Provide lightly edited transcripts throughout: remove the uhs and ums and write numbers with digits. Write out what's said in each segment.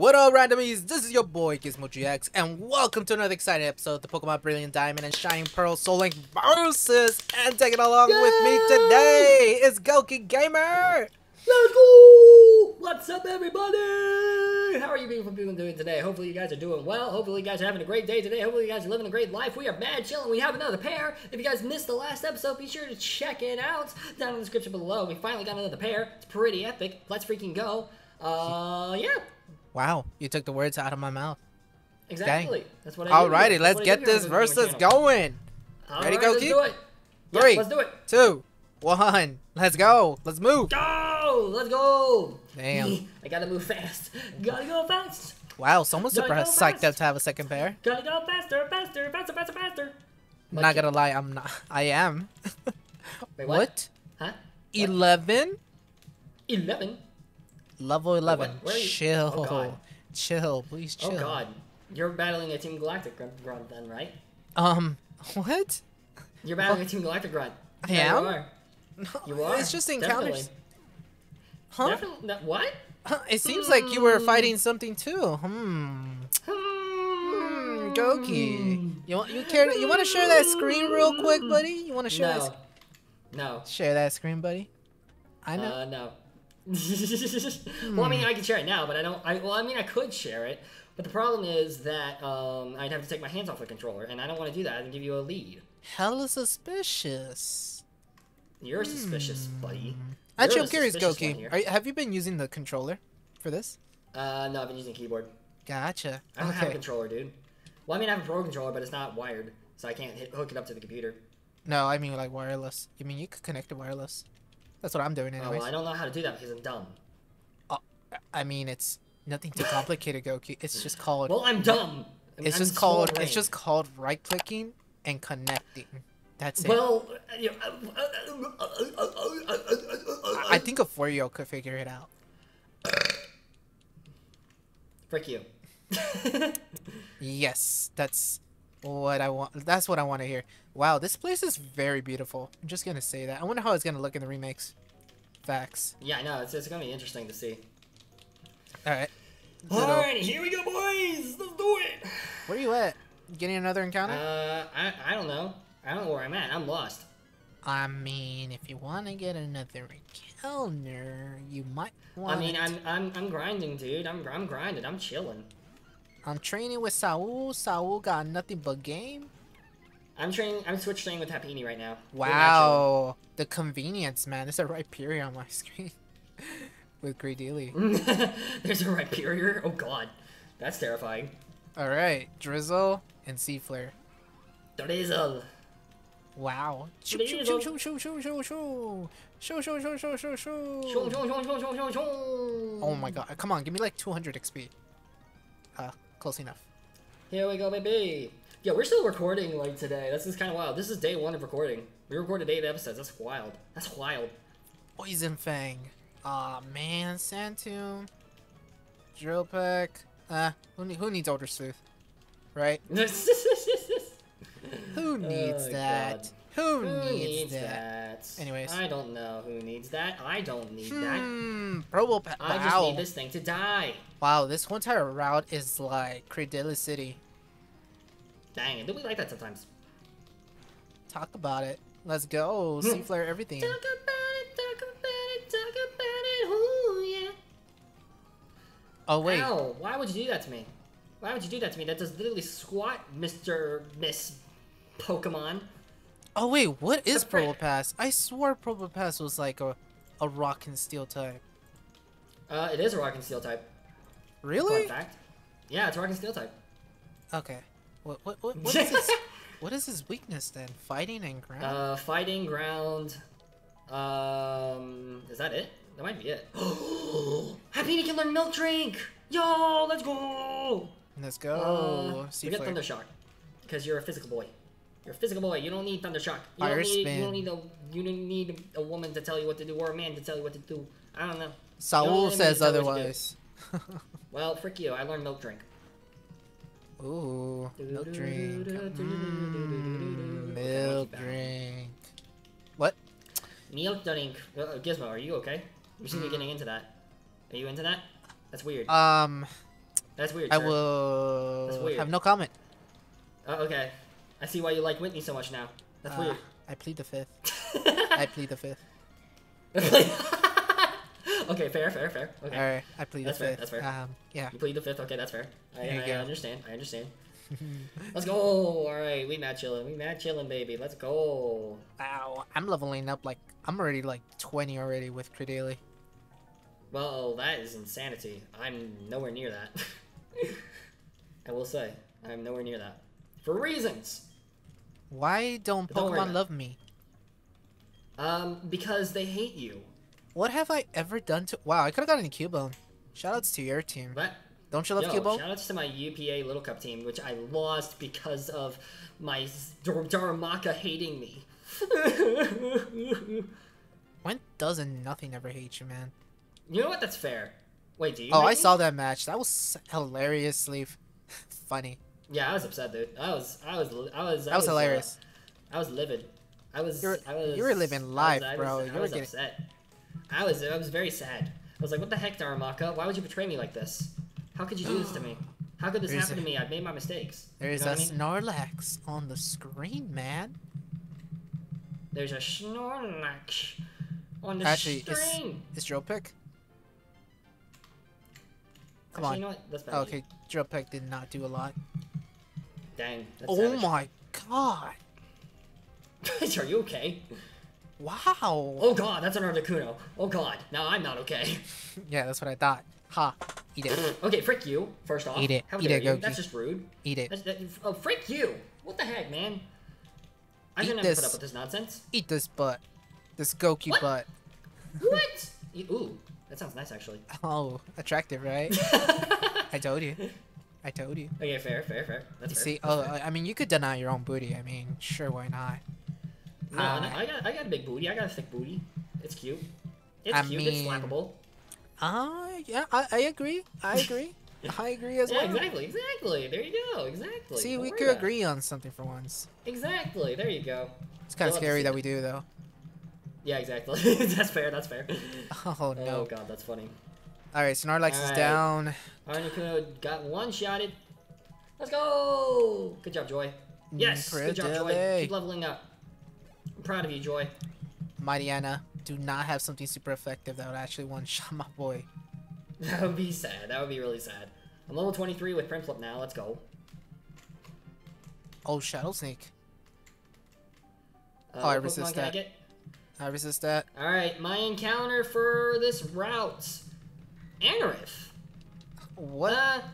What up, randomies? This is your boy Gizmo GX, and welcome to another exciting episode of the Pokemon Brilliant Diamond and Shining Pearl Soul Link Versus. And taking along with me today is Gokey Gamer. Let's go! What's up, everybody? How are you people doing today? Hopefully you guys are doing well. Hopefully you guys are having a great day today. Hopefully you guys are living a great life. We are mad chilling. We have another pair. If you guys missed the last episode, be sure to check it out down in the description below. We finally got another pair. It's pretty epic. Let's freaking go. Yeah. Wow, you took the words out of my mouth. Exactly. Dang. That's what I do. Alrighty, let's get this versus going. Ready, Gokey? Let's do it. 3, let's do it. 2, 1. Let's go. Let's move. Go! Let's go! Damn. I gotta move fast. Gotta go fast. Wow, someone's super psyched up to have a second pair. Gotta go faster, faster, faster, faster, faster. I'm not gonna lie, I'm not. I am. Wait, what? Huh? 11? 11? Level 11. Oh, chill. Oh, God. Chill. Please chill. Oh, God. You're battling a Team Galactic grunt then, right? What? You're battling a Team Galactic grunt. I am? You are. No, you are. It's just encounters. Definitely. Huh? What? It seems like you were fighting something, too. Gokey. You want to share that screen real quick, buddy? You want to share that? No. Share that screen, buddy? I know. No. Well, I mean, I can share it now, but I don't. Well, I mean, I could share it, but the problem is that I'd have to take my hands off the controller, and I don't want to do that. I can give you a lead. Hella suspicious. You're suspicious, buddy. Actually, I'm curious, Gokey. Have you been using the controller for this? No, I've been using keyboard. Gotcha. I don't have a controller, dude. Well, I mean, I have a Pro controller, but it's not wired, so I can't hook it up to the computer. No, I mean like wireless. I mean, you could connect it wireless. That's what I'm doing anyways. Oh, well, I don't know how to do that because I'm dumb. I mean, it's nothing too complicated, Gokey. It's just called... Well, I'm dumb. It's just called right-clicking and connecting. That's it. Well... I think a 4-year-old could figure it out. Frick you. Yes, that's... what I want. That's what I want to hear. Wow, this place is very beautiful. I'm just gonna say that. I wonder how it's gonna look in the remakes. Facts. Yeah, I know. It's gonna be interesting to see. All right. All right, here we go, boys. Let's do it. Where are you at? Getting another encounter? I don't know. I don't know where I'm at. I'm lost. I mean, if you want to get another encounter, you might want. I mean, I'm grinding, dude. I'm grinding. I'm chilling. I'm training with Saul. Saul got nothing but game. I'm switch training with Happiny right now. Wow. The convenience, man. There's a Rhyperior on my screen. With Cradily. There's a Rhyperior? Oh, God. That's terrifying. Alright. Drizzle and Seaflare. Drizzle. Wow. Oh, my God. Come on. Give me like 200 XP. Close enough. Here we go, baby. Yeah, we're still recording like today. This is kind of wild. This is day 1 of recording. We recorded 8 episodes. That's wild. That's wild. Poison Fang. Aw, man. Santum. Drill Pack. Who needs Older Sleuth? Right? Who needs that? God. Who needs that? Anyways. I don't know who needs that. I don't need that. Probopass. I just need this thing to die. Wow, this whole entire route is like Cradily City. Dang it. Do we like that sometimes? Talk about it. Let's go. Seaflare everything. Talk about it. Talk about it. Talk about it. Ooh, yeah. Oh, wait. Ow, why would you do that to me? Why would you do that to me? That does literally squat, Mr. Miss Pokemon. Oh wait, what is Probopass? I swore Probopass was like a rock and steel type. It is a rock and steel type. Really? Fun fact. Yeah, it's a rock and steel type. Okay. What is his, what is his weakness then? Fighting and ground? Fighting, ground. Is that it? That might be it. Happiny can learn Milk Drink! Yo, let's go! Let's go. You get Thunder Shock. Because you're a physical boy. You're a physical boy. You don't need Thunder Shock. You don't need a woman to tell you what to do or a man to tell you what to do. I don't know. Saul says otherwise. Well, frick you. I learned Milk Drink. Ooh, Milk Drink. Milk Drink. What? Milk Drink. Gizmo, are you okay? You seem to be getting into that. Are you into that? That's weird. That's weird. Sir. I will. That's weird. Have no comment. Oh, okay. I see why you like Whitney so much now. That's weird. I plead the fifth. I plead the fifth. Okay, fair, fair, fair. Okay. All right, I plead the fifth. That's fair. Yeah. You plead the fifth. Okay, that's fair. I understand. I understand. Let's go. All right, we mad chilling. We mad chilling, baby. Let's go. Wow, I'm leveling up. Like I'm already like 20 already with Cradily. Well, that is insanity. I'm nowhere near that. I will say, I'm nowhere near that. For reasons! Why don't Pokemon love me? Because they hate you. What have I ever done to- Wow, I could've gotten a Cubone. Shoutouts to your team. What? Don't you love Cubone? Shoutouts to my UPA Little Cup team, which I lost because of my Darumaka hating me. When doesn't nothing ever hate you, man? You know what? That's fair. Wait, do you? Oh, I saw that match. That was hilariously funny. Yeah, I was upset, dude. I was hilarious. I was livid. You were living life, bro. You were upset. I was very sad. I was like, what the heck, Darumaka? Why would you betray me like this? How could you do this to me? How could this happen to me? I've made my mistakes. There's a Snorlax on the screen, man. There's a Snorlax on the screen. Actually, is drill pick? Come on. You know what? That's bad. Oh, okay, drill pick did not do a lot. Dang. That's savage. My god. Are you okay? Wow. Oh god, that's an Articuno. Oh god, now I'm not okay. Yeah, that's what I thought. Ha. Eat it. Okay, frick you, first off. Eat it. How dare you? Gokey. That's just rude. Eat it. Oh, frick you. What the heck, man? I shouldn't have put up with this nonsense. Eat this butt. This Gokey butt. What? Ooh. That sounds nice, actually. Oh, attractive, right? I told you. I told you. Okay, fair, fair, fair. That's fair. See, fair. I mean, you could deny your own booty. I mean, sure, why not? No, I got a big booty. I got a thick booty. It's cute. It's cute. It's slappable. Yeah, I agree. I agree. I agree as well. Yeah, exactly, exactly. There you go, exactly. See, we could agree on something for once. Exactly, there you go. It's kind of scary that we do, though. Yeah, exactly. That's fair, that's fair. Oh, no. Oh, god, that's funny. Alright, Snorlax is down. Articuno got one-shotted. Let's go! Good job, Joy. Yes, good job, Joy. Keep leveling up. I'm proud of you, Joy. Mighty Anna, do not have something super effective that would actually one-shot my boy. That would be sad. That would be really sad. I'm level 23 with Primflip now. Let's go. Oh, Shadow Snake. Oh, I resist that. I resist that. Alright, my encounter for this route. Anorith. What?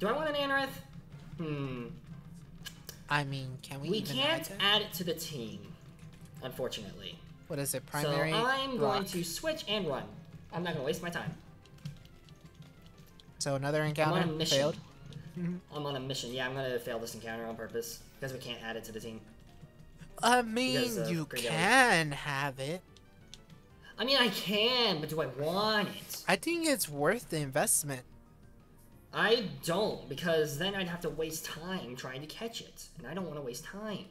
Do I want an Anorith? Hmm. I mean, can we even can't add it to the team, unfortunately. What is it, primary? So I'm going to switch and run. I'm not going to waste my time. So another encounter I'm on a mission. Failed? I'm on a mission. Yeah, I'm going to fail this encounter on purpose because we can't add it to the team. I mean, you can have it. I mean, I can, but do I want it? I think it's worth the investment. I don't, because then I'd have to waste time trying to catch it, and I don't want to waste time.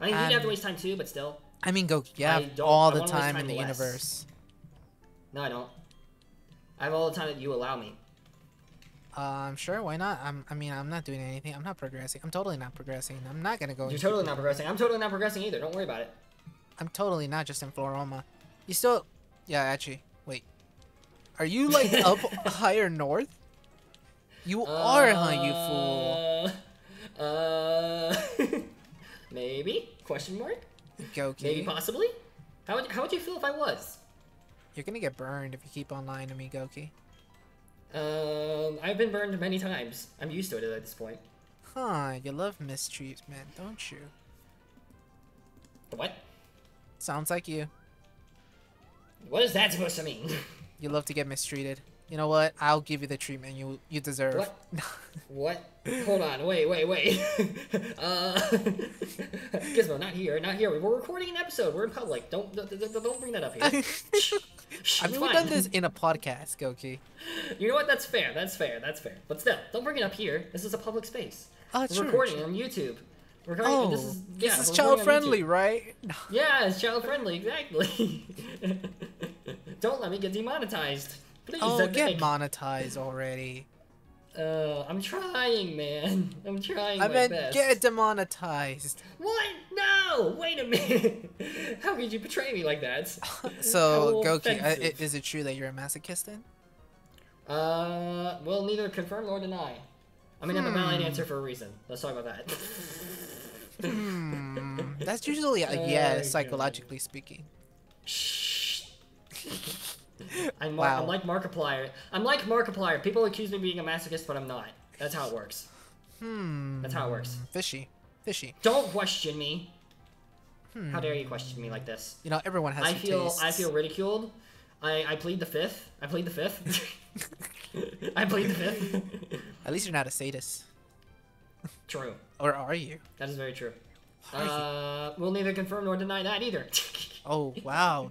I mean, you'd have to waste time too, but still. I mean, Gokey, you have all the time in the universe. No, I don't. I have all the time that you allow me. Sure, why not? I mean, I'm not doing anything. I'm not progressing. I'm totally not progressing. I'm not gonna go. You're totally not progressing. I'm totally not progressing either. Don't worry about it. I'm totally not just in Floroma. You still... Yeah, actually. Wait. Are you, like, up higher north? You are, huh, you fool? Maybe? Question mark? Gokey. Maybe possibly? How would you feel if I was? You're gonna get burned if you keep on lying to me, Gokey. I've been burned many times. I'm used to it at this point. Huh, you love mistreats, man, don't you? What? Sounds like you. What is that supposed to mean? You love to get mistreated. You know what? I'll give you the treatment you deserve. What? What? Hold on, wait. Gizmo, not here. We're recording an episode. We're in public. Don't bring that up here. I've never done this in a podcast, Gokey. You know what? That's fair. But still, don't bring it up here. This is a public space. We're recording on YouTube. Oh, this is child-friendly, right? Yeah, it's child-friendly, exactly. Don't let me get demonetized. Please, get monetized already. I'm trying, man. I'm trying my best. Get demonetized. What? No! Wait a minute! How could you betray me like that? So, Gokey, is it true that you're a masochist then? Well, neither confirm nor deny. I mean, I'm a valid answer for a reason. Let's talk about that. That's usually a yes, psychologically speaking. Shh. I'm like Markiplier. I'm like Markiplier. People accuse me of being a masochist, but I'm not. That's how it works. That's how it works. Fishy. Fishy. Don't question me. How dare you question me like this? You know, everyone has tastes. I feel ridiculed. I plead the fifth. I plead the fifth. I plead the fifth. At least you're not a sadist. True. Or are you? That is very true. We'll neither confirm nor deny that either. Oh wow! Wow.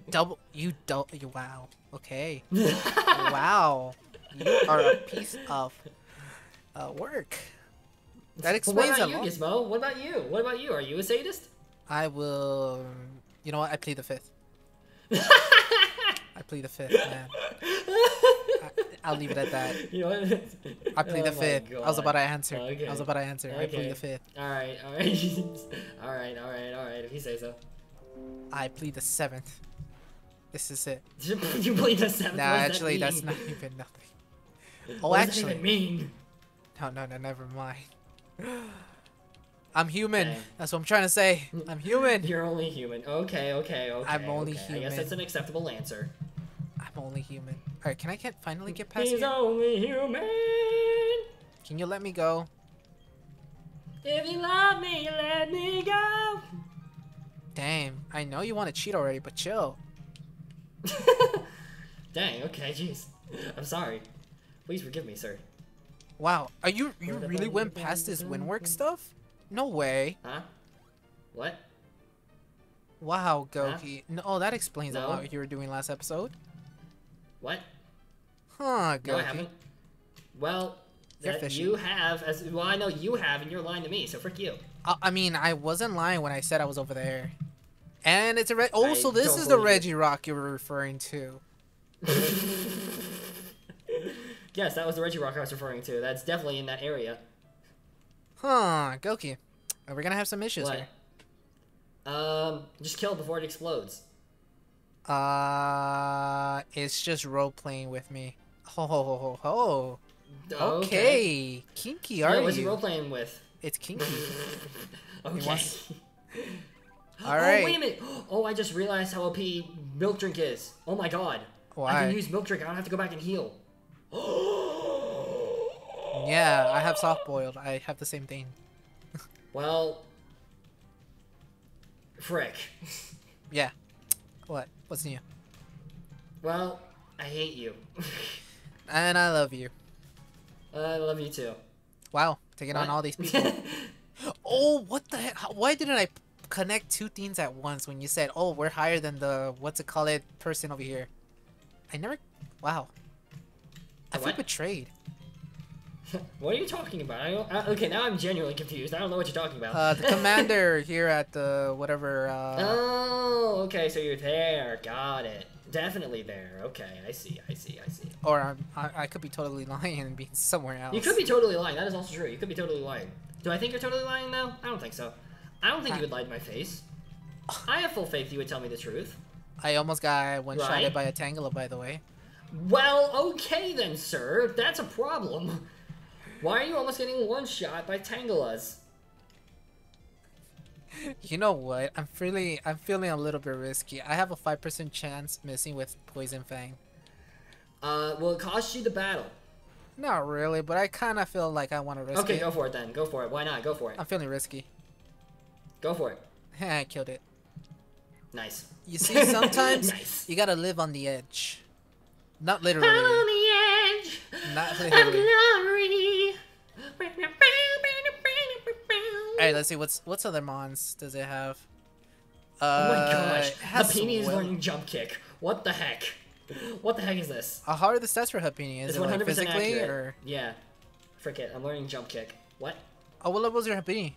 Okay. Wow. You are a piece of work. That explains a lot. What about you, Gizmo? What about you? What about you? Are you a sadist? I will. You know what? I plead the fifth. I plead the fifth, man. I'll leave it at that. You know what? I plead the fifth. God. I was about to answer. Okay. I was about to answer. Okay. I plead the fifth. Alright, alright. Alright, alright, alright. If you say so. I plead the seventh. This is it. You plead the seventh? Nah, actually, that's not even nothing. Oh, what does that even mean? No, no, no, never mind. I'm human. Okay. That's what I'm trying to say. I'm human. You're only human. Okay, okay, okay. I'm only human. I guess that's an acceptable answer. I'm only human. Alright, can I finally get past you? He's only human! Can you let me go? If you love me, you let me go! Damn, I know you want to cheat already, but chill. Dang, okay, jeez. I'm sorry. Please forgive me, sir. Wow, are you really went past this Windwork stuff? No way. Huh? What? Wow, Gokey. Huh? No, that explains a lot what you were doing last episode. What? Huh, Gokey. No, I haven't. Well, you have, well, I know you have, and you're lying to me, so frick you. I mean, I wasn't lying when I said I was over there. And it's a oh, so this is the Regirock you were referring to. Yes, that was the Regirock I was referring to. That's definitely in that area. Huh, Gokey. We're gonna have some issues here. Just kill it before it explodes. It's just role playing with me. Ho ho ho ho ho. Okay. Kinky, are you? What's he role playing with? It's kinky. Okay. All right. Oh, wait a minute. Oh, I just realized how OP Milk Drink is. Oh my god. Why? I can use Milk Drink. I don't have to go back and heal. Yeah, I have Soft-boiled. I have the same thing. Well, frick. Yeah. What? What's new? Well, I hate you. And I love you. I love you too. Wow, taking on all these people. Oh, what the heck? Why didn't I connect two things at once when you said, oh, we're higher than the what's-it-call-it person over here? I never... Wow. I feel betrayed. What are you talking about? Okay, now I'm genuinely confused. I don't know what you're talking about. The commander here at the whatever... Oh, okay, so you're there. Got it. Definitely there. Okay, I see, I see, I see. Or I could be totally lying and be somewhere else. You could be totally lying. That is also true. You could be totally lying. Do I think you're totally lying, though? I don't think so. I don't think you would lie to my face. I have full faith you would tell me the truth. I almost got one-shotted by a Tangela, by the way. Well, okay then, sir. That's a problem. Why are you almost getting one-shot by Tangelas? You know what? I'm feeling a little bit risky. I have a 5% chance missing with Poison Fang. Well, it costs you the battle. Not really, but I kind of feel like I want to risk it. Okay, go for it then. Go for it. Why not? Go for it. I'm feeling risky. Go for it. I killed it. Nice. You see, sometimes you gotta live on the edge. Not literally. I'm on the edge. Not literally. I'm glory. Alright, let's see what's other mons does it have. Oh my gosh, Happiny is learning jump kick. What the heck? What the heck is this? How hard this test for Happiny? Is it 100% physically accurate. Or yeah, frick it, I'm learning jump kick. What? Oh, what level is your Happiny?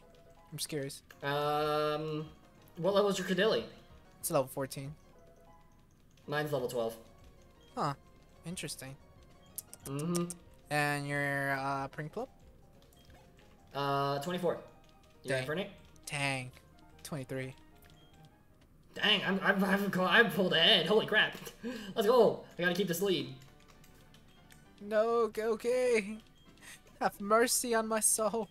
I'm just curious. What level is your Cradily? It's level 14. Mine's level 12. Huh, interesting. Mm-hmm. And your Primflip? 24. You ready for it? Dang. 23. Dang, I'm pulled ahead. Holy crap. Let's go. I gotta keep this lead. No, Gokey. Have mercy on my soul.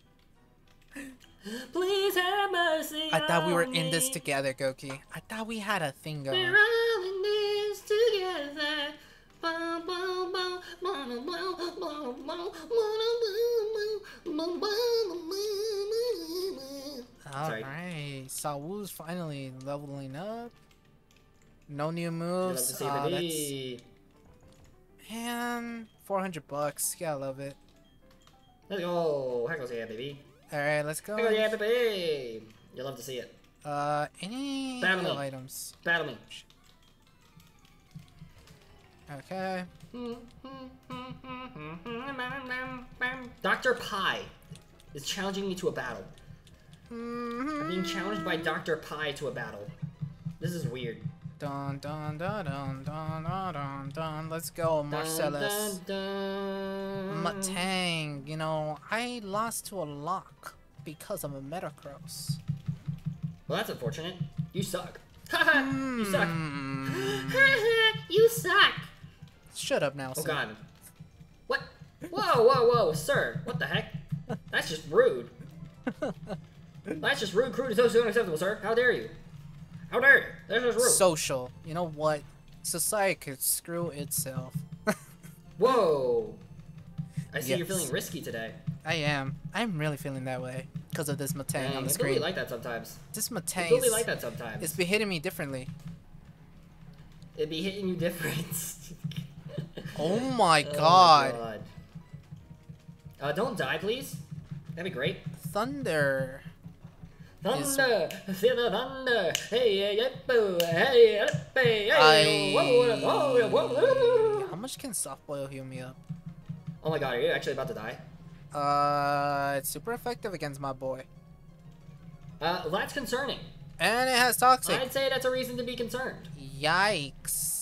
Please have mercy on me. I thought we were in this together, Gokey. I thought we had a thing going. We're all in this together. Alright, Sawu's finally leveling up. No new moves. That's... Man, 400 bucks. Yeah, I love it. Let's go. Here goes yeah, baby. Alright, let's go. Here goes yeah, baby. You'll love to see it. Any battle items? Battle me. Okay. Dr. Pi is challenging me to a battle. I'm being challenged by Dr. Pi to a battle. This is weird. Dun dun dun dun dun dun dun dun. Let's go, Marcellus. Metang, you know, I lost to a lock because I'm a Metagross. Well, that's unfortunate. You suck. Haha, you suck. Haha, you suck. Shut up now, sir. Oh, God. What? Whoa, whoa, whoa, sir. What the heck? That's just rude. That's just rude, crude, and socially unacceptable, sir. How dare you? How dare you? That's just rude. Social. You know what? Society could screw itself. Whoa. I see you're feeling risky today. I am. I'm really feeling that way because of this Metang on the screen. It's really like that sometimes. This Metang really like that sometimes. It's be hitting me differently. It'd be hitting you different. Oh my God. Oh my God. Don't die, please. That'd be great. Thunder. Thunder. Is... Thunder. Hey, boo. Hey, hey, hey. How much can Soft-boiled heal me up? Oh my God, are you actually about to die? It's super effective against my boy. That's concerning. And it has Toxic. I'd say that's a reason to be concerned. Yikes.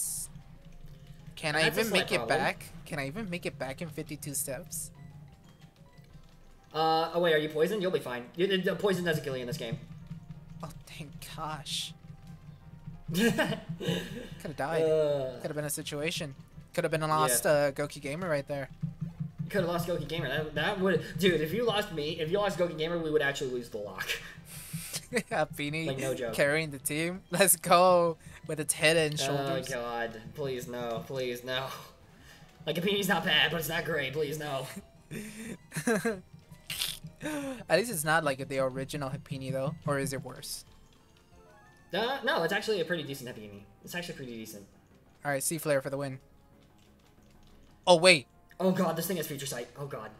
Can I even make it back? Can I even make it back in 52 steps? Oh wait, are you poisoned? You'll be fine. Poison doesn't kill you in this game. Oh, thank gosh. Could've died. Could've been a situation. Could've been a lost Gokey Gamer right there. Could've lost Gokey Gamer. That would... Dude, if you lost me, if you lost Gokey Gamer, we would actually lose the lock. Happiny like, no joke. Carrying the team. Let's go with its head and shoulders. Oh, God. Please, no. Please, no. Like, Happini's not bad, but it's not great. Please, no. At least it's not like the original Happiny though, or is it worse? No, it's actually a pretty decent Happiny. It's actually pretty decent. All right, Sea Flare for the win. Oh wait. Oh God, this thing has Future Sight. Oh God.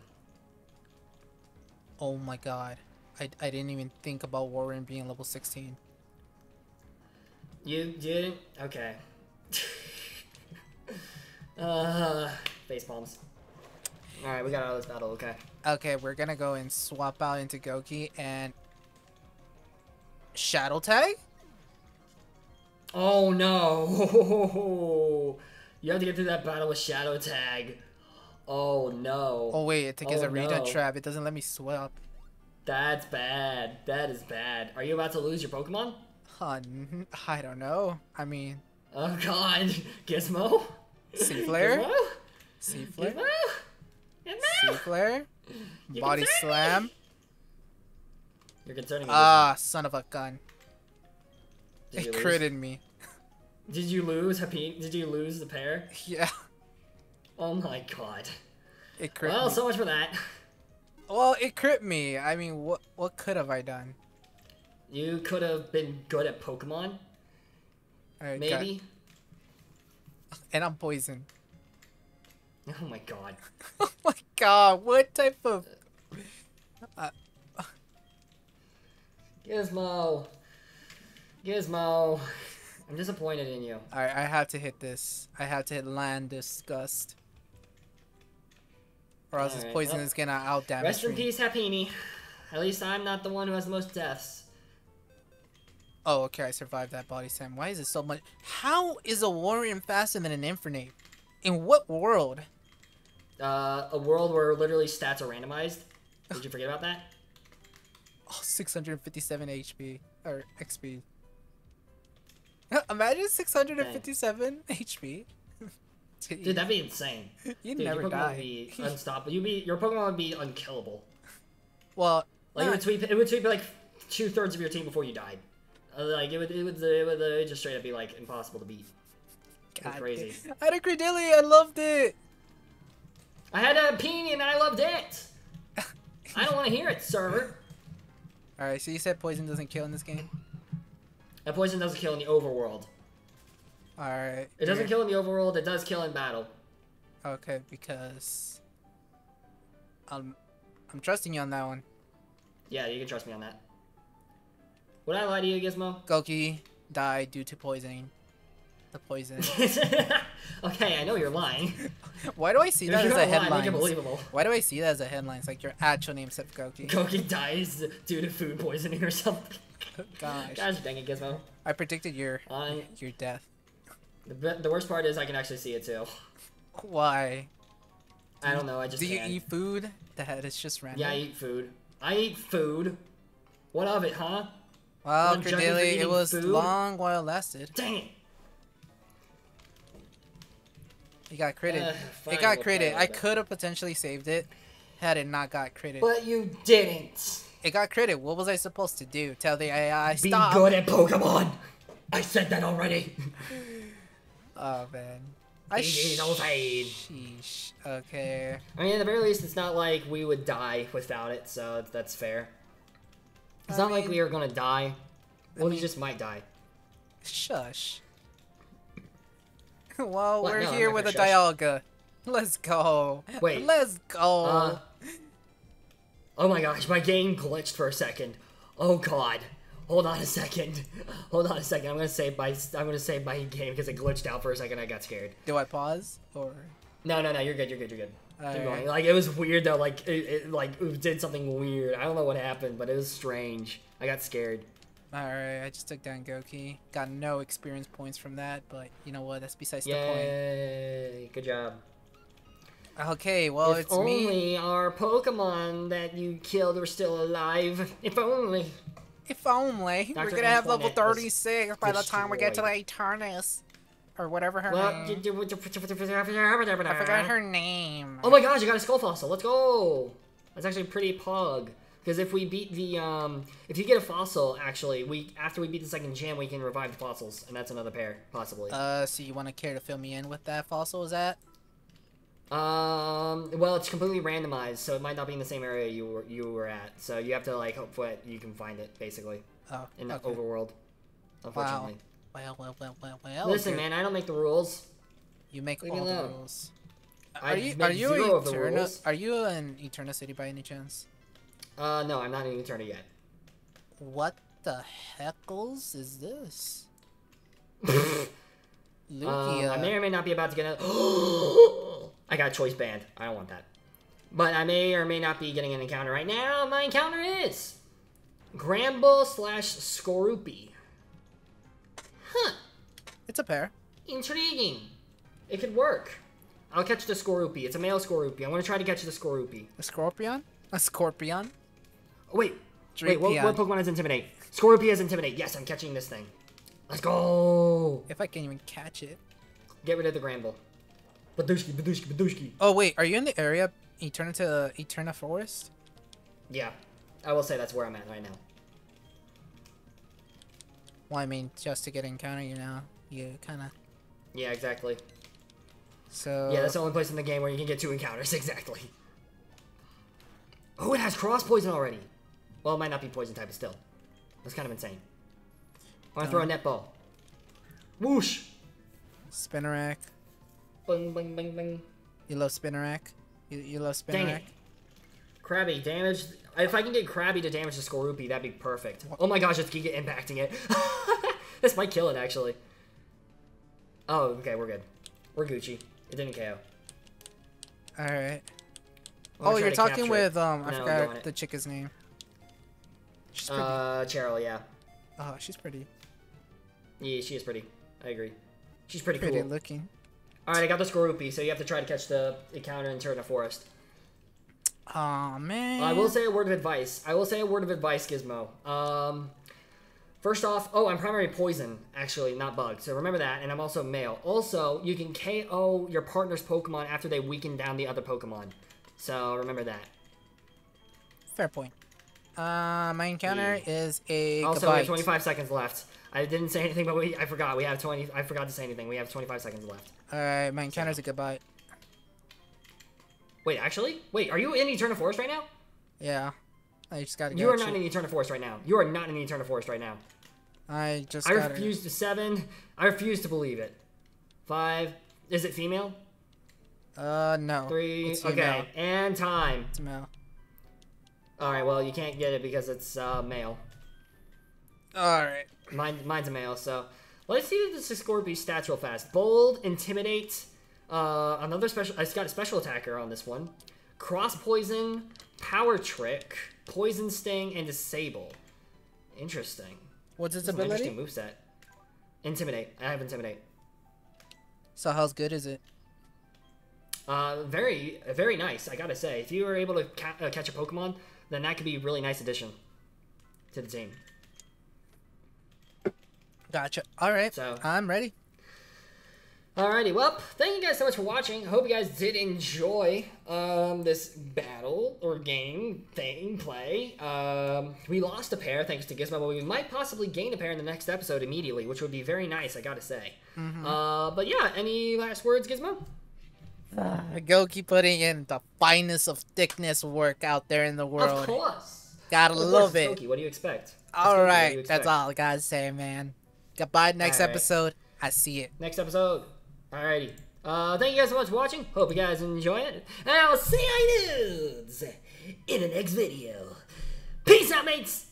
Oh my God, I didn't even think about Warren being level 16. You didn't? Okay. Face palms. All right, we got out of this battle, okay. Okay, we're gonna go and swap out into Gokey and... Shadow Tag? Oh no! You have to get through that battle with Shadow Tag. Oh no. Oh wait, it takes a Rita Trap. It doesn't let me swap. That's bad. That is bad. Are you about to lose your Pokemon? I don't know. I mean... Oh God! Gizmo? Sea Flare? Gizmo? Sea Flare? Gizmo? Sea Flare, Body Slam. You're concerning me. Ah, son of a gun. It critted me. Did you lose Happy? Did you lose the pair? Yeah. Oh my God. It crit. Well, so much for that. Well, it crit me. I mean, what could have I done? You could have been good at Pokemon. All right, maybe. God. And I'm poisoned. Oh my God. Oh my God, what type of... Gizmo. Gizmo. I'm disappointed in you. Alright, I have to hit this. I have to hit Land Disgust. Or else this poison is gonna out-damage me. Rest in peace, Happiny. At least I'm not the one who has the most deaths. Oh, okay, I survived that body slam. Why is it so much... How is a Warrior faster than an Infernape? In what world? A world where literally stats are randomized. Did you forget about that? Oh, 657 HP or XP. Imagine 657 HP. Jeez. Dude, that'd be insane. You'd never die. Would be unstoppable. You'd be, your Pokemon would be unkillable. Well, like it would sweep like 2/3 of your team before you died. Like it would just straight up be like impossible to beat. God, crazy. I had a Cradily, I loved it. I had a Happiny, I loved it. I don't want to hear it, server. All right, so you said poison doesn't kill in this game. That poison doesn't kill in the overworld. All right. It doesn't kill in the overworld. It does kill in battle. Okay, because I'm trusting you on that one. Yeah, you can trust me on that. Would I lie to you, Gizmo? Gokey died due to poisoning. The poison. Okay, I know you're lying. Why do I see that as a headline? Why do I see that as a headline? It's like your actual name said Gokey. Gokey dies due to food poisoning or something. Gosh. Gosh dang it, Gizmo. I predicted your death. The worst part is I can actually see it too. Why? I don't know, I just can't. Do you eat food? That is just random. Yeah, I eat food. I eat food. What of it, huh? Well, Cradily, it was long while it lasted. Dang it! It got critted. It got critted. I could have potentially saved it had it not got critted. But you didn't. It got critted. What was I supposed to do? Tell the AI stop. Be good at Pokemon. I said that already. Oh, man. Sheesh. Okay. I mean, at the very least, it's not like we would die without it, so that's fair. It's not like we are gonna die. Well, we just might die. Shush. Well, we're here with a Dialga. Let's go. Wait. Let's go. Oh my gosh, my game glitched for a second. Oh god. Hold on a second. Hold on a second. I'm gonna save my game because it glitched out for a second. I got scared. Do I pause or? No. You're good. You're good. Keep going. Like it was weird though. Like it did something weird. I don't know what happened, but it was strange. I got scared. All right. I just took down Gokey. Got no experience points from that, but you know what? That's besides the point. Yay! Good job. Okay, well, it's me. If only our Pokemon that you killed were still alive. If only. If only. We're gonna have level 36 by the time we get to the Eternus. Or whatever her name. I forgot her name. Oh my gosh, I got a Skull Fossil. Let's go. That's actually pretty pog. Because if we beat the, if you get a fossil, actually, after we beat the second gym, we can revive the fossils. And that's another pair, possibly. So you want to care to fill me in with that fossil, is that? Well, it's completely randomized, so it might not be in the same area you were at. So you have to like hope that you can find it, basically. Oh, in the overworld, unfortunately. Wow. Well. Listen, man, I don't make the rules. You make all the rules. Are you in Eterna City by any chance? No, I'm not in Eterna yet. What the heckles is this? Lugia. I may or may not be about to get a. I got a choice banned. I don't want that. But I may or may not be getting an encounter right now. My encounter is Granbull / Skorupi. Huh. It's a pair. Intriguing. It could work. I'll catch the Skorupi. It's a male Skorupi. I'm going to try to catch the Skorupi. A Scorpion? A Scorpion? Oh, wait. Wait, what Pokemon has Intimidate? Skorupi has Intimidate. Yes, I'm catching this thing. Let's go. If I can even catch it. Get rid of the Granbull. Badooshki. Oh wait, are you in the area Eterna to Eterna Forest? Yeah, I will say that's where I'm at right now. Well, I mean, just to get an encounter, you know, you kind of. Yeah, exactly. So. Yeah, that's the only place in the game where you can get 2 encounters, exactly. Oh, it has Cross Poison already. Well, it might not be Poison type, but still. That's kind of insane. I want to throw a netball. Whoosh. Spinarak. Bing, bing, bing, bing. You love Spinarak? You love Spinarak? Dang it. Krabby, damage. If I can get Krabby to damage the Skorupi, that'd be perfect. What? Oh my gosh, it's Giga impacting it. This might kill it, actually. Oh, okay, we're good. We're Gucci. It didn't KO. Alright. Oh, you're talking with, I forgot the chick's name. She's pretty. Cheryl, yeah. Oh, she's pretty. Yeah, she is pretty. I agree. She's pretty cool. Pretty looking. Alright, I got the Skorupi, so you have to try to catch the counter in Eterna Forest. Aw, man. I will say a word of advice. I will say a word of advice, Gizmo. First off, oh, I'm primary poison, actually, not bug. So remember that, and I'm also male. Also, you can KO your partner's Pokemon after they weaken down the other Pokemon. So remember that. Fair point. My encounter is a also Gabite. We have 25 seconds left. I didn't say anything, but I forgot. We have 20. I forgot to say anything. We have 25 seconds left. All right, my encounter is a Gabite. Wait, actually, wait. Are you in Eterna Forest right now? Yeah. I just gotta. You are not in Eterna Forest right now. You are not in Eterna Forest right now. I just. I refuse to I refuse to believe it. 5. Is it female? No. 3. It's okay. Female. And time. It's male. All right. Well, you can't get it because it's male. All right. Mine's a male. So let's see the Skorupi stats real fast. Bold, Intimidate. Another special. I just got a special attacker on this one. Cross Poison, Power Trick, Poison Sting, and Disable. Interesting. What's its ability? Interesting moveset. Intimidate. I have Intimidate. So how good is it? Very, very nice, I gotta say. If you were able to catch a Pokemon, then that could be a really nice addition to the team. Gotcha. Alright, so I'm ready. Alrighty, well, thank you guys so much for watching. Hope you guys did enjoy this battle or game thing, play. We lost a pair thanks to Gizmo, but we might possibly gain a pair in the next episode immediately, which would be very nice, I gotta say. But yeah, any last words, Gizmo? Go keep putting in the finest of thickness work out there in the world. Of course. Gotta love it. What do you expect? Alright, that's all I gotta say, man. Goodbye, next episode. I see it. Next episode. Alrighty. Thank you guys so much for watching. Hope you guys enjoy it. And I'll see you dudes in the next video. Peace out, mates!